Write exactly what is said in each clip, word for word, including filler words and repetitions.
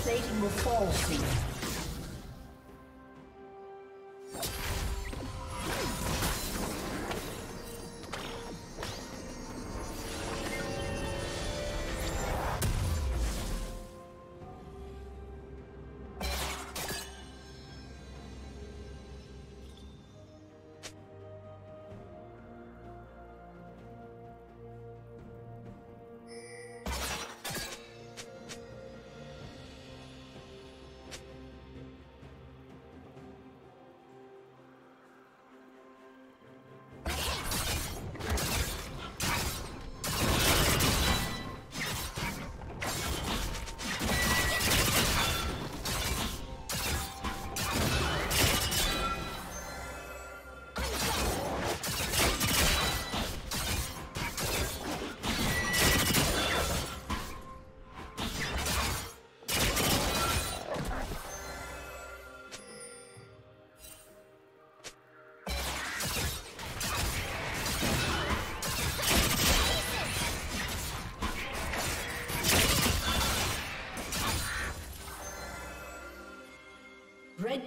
plating will fall soon. Red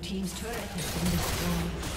Blue team's turret has been destroyed.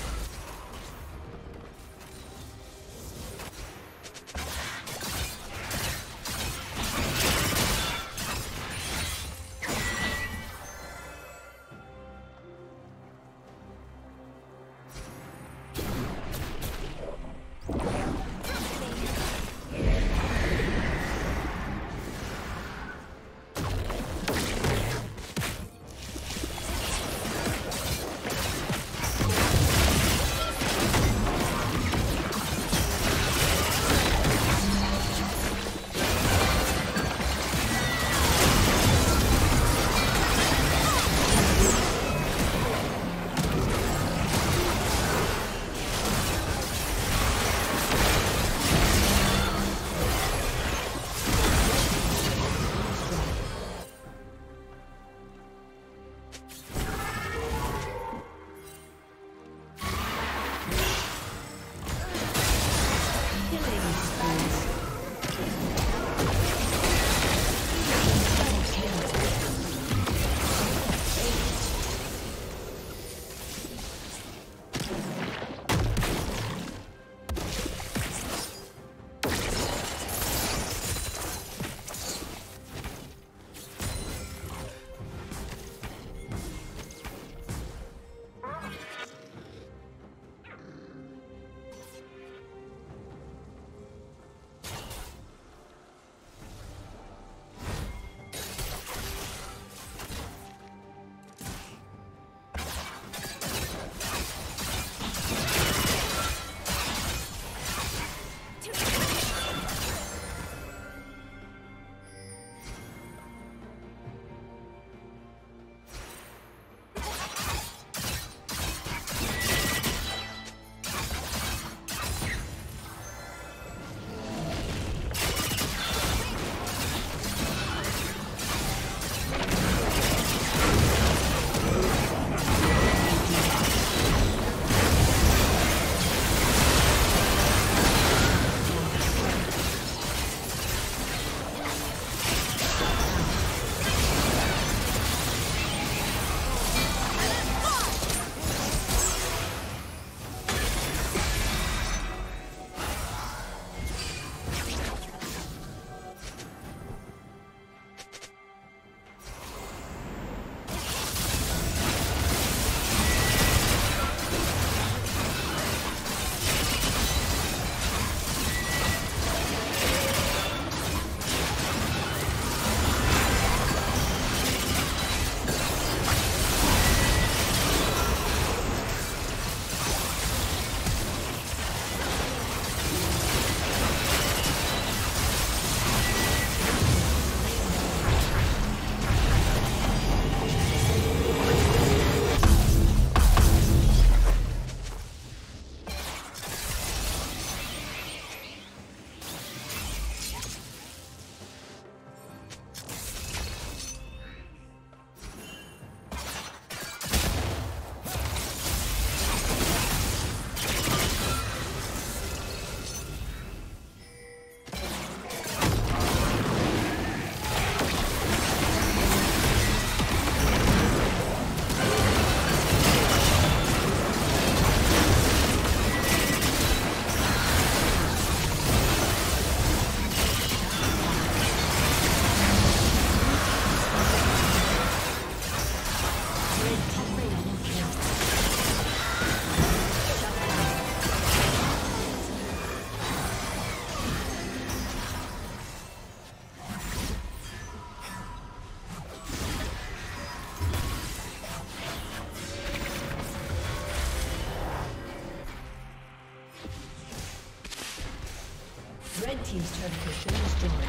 Red team's turret has been destroyed.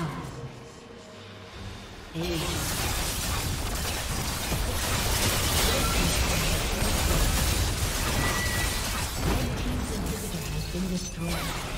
down. Ace. Red team's inhibitor has been destroyed.